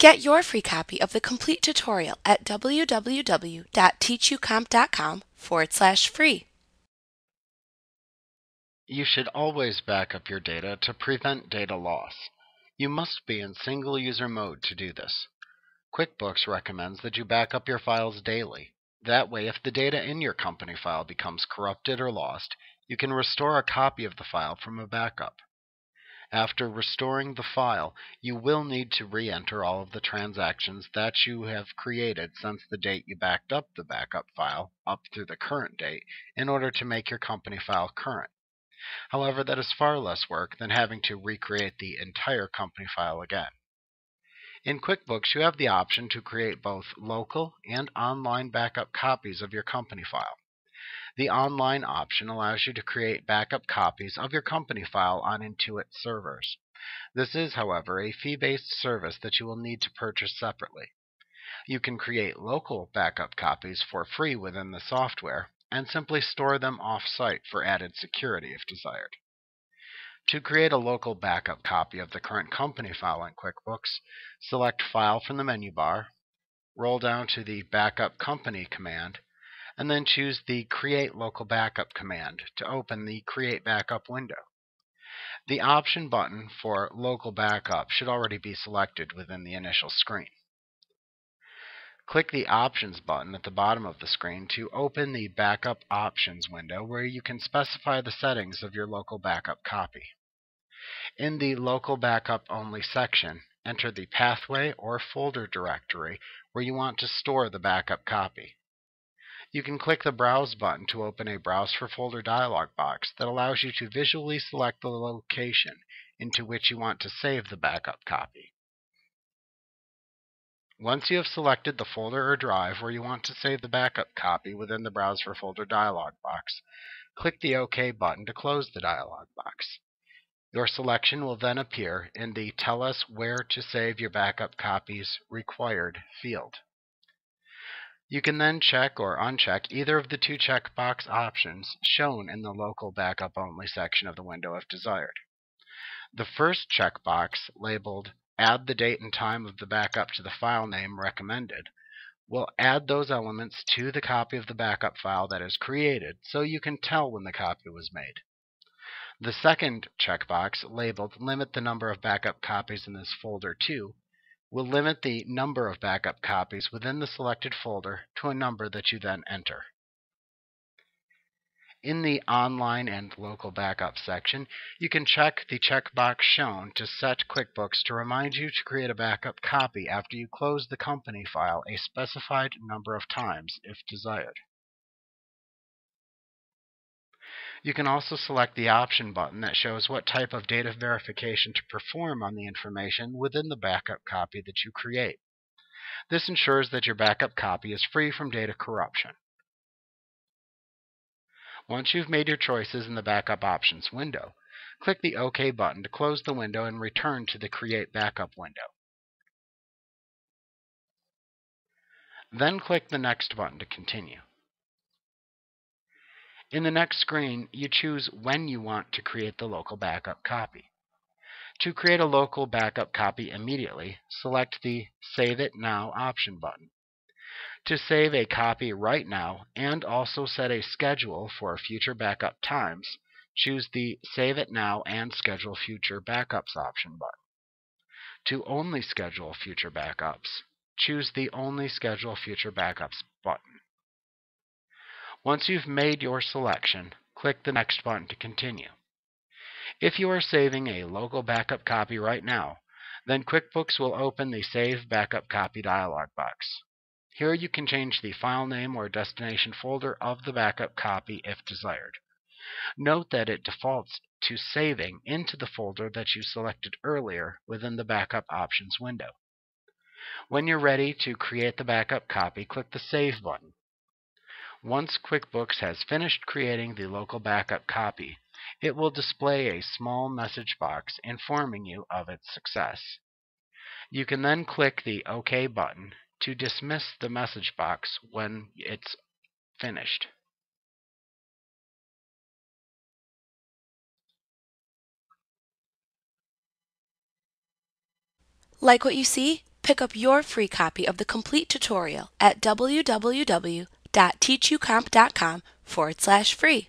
Get your free copy of the complete tutorial at www.teachucomp.com/free. You should always back up your data to prevent data loss. You must be in single user mode to do this. QuickBooks recommends that you back up your files daily. That way, if the data in your company file becomes corrupted or lost, you can restore a copy of the file from a backup. After restoring the file, you will need to re-enter all of the transactions that you have created since the date you backed up the backup file up through the current date in order to make your company file current. However, that is far less work than having to recreate the entire company file again. In QuickBooks, you have the option to create both local and online backup copies of your company file. The online option allows you to create backup copies of your company file on Intuit servers. This is, however, a fee-based service that you will need to purchase separately. You can create local backup copies for free within the software and simply store them off-site for added security if desired. To create a local backup copy of the current company file in QuickBooks, select File from the menu bar, roll down to the Backup Company command, and then choose the Create Local Backup command to open the Create Backup window. The option button for Local Backup should already be selected within the initial screen. Click the Options button at the bottom of the screen to open the Backup Options window, where you can specify the settings of your local backup copy. In the Local Backup Only section, enter the pathway or folder directory where you want to store the backup copy. You can click the Browse button to open a Browse for Folder dialog box that allows you to visually select the location into which you want to save the backup copy. Once you have selected the folder or drive where you want to save the backup copy within the Browse for Folder dialog box, click the OK button to close the dialog box. Your selection will then appear in the Tell us where to save your backup copies required field. You can then check or uncheck either of the two checkbox options shown in the Local Backup Only section of the window if desired. The first checkbox, labeled Add the date and time of the backup to the file name recommended, will add those elements to the copy of the backup file that is created, so you can tell when the copy was made. The second checkbox, labeled Limit the number of backup copies in this folder to, will limit the number of backup copies within the selected folder to a number that you then enter. In the Online and Local Backup section, you can check the checkbox shown to set QuickBooks to remind you to create a backup copy after you close the company file a specified number of times if desired. You can also select the option button that shows what type of data verification to perform on the information within the backup copy that you create. This ensures that your backup copy is free from data corruption. Once you've made your choices in the Backup Options window, click the OK button to close the window and return to the Create Backup window. Then click the Next button to continue. In the next screen, you choose when you want to create the local backup copy. To create a local backup copy immediately, select the Save It Now option button. To save a copy right now and also set a schedule for future backup times, choose the Save It Now and Schedule Future Backups option button. To only schedule future backups, choose the Only Schedule Future Backups button. Once you've made your selection, click the Next button to continue. If you are saving a local backup copy right now, then QuickBooks will open the Save Backup Copy dialog box. Here you can change the file name or destination folder of the backup copy if desired. Note that it defaults to saving into the folder that you selected earlier within the Backup Options window. When you're ready to create the backup copy, click the Save button. Once QuickBooks has finished creating the local backup copy, it will display a small message box informing you of its success. You can then click the OK button to dismiss the message box when it's finished. Like what you see? pick up your free copy of the complete tutorial at www.teachucomp.com/free.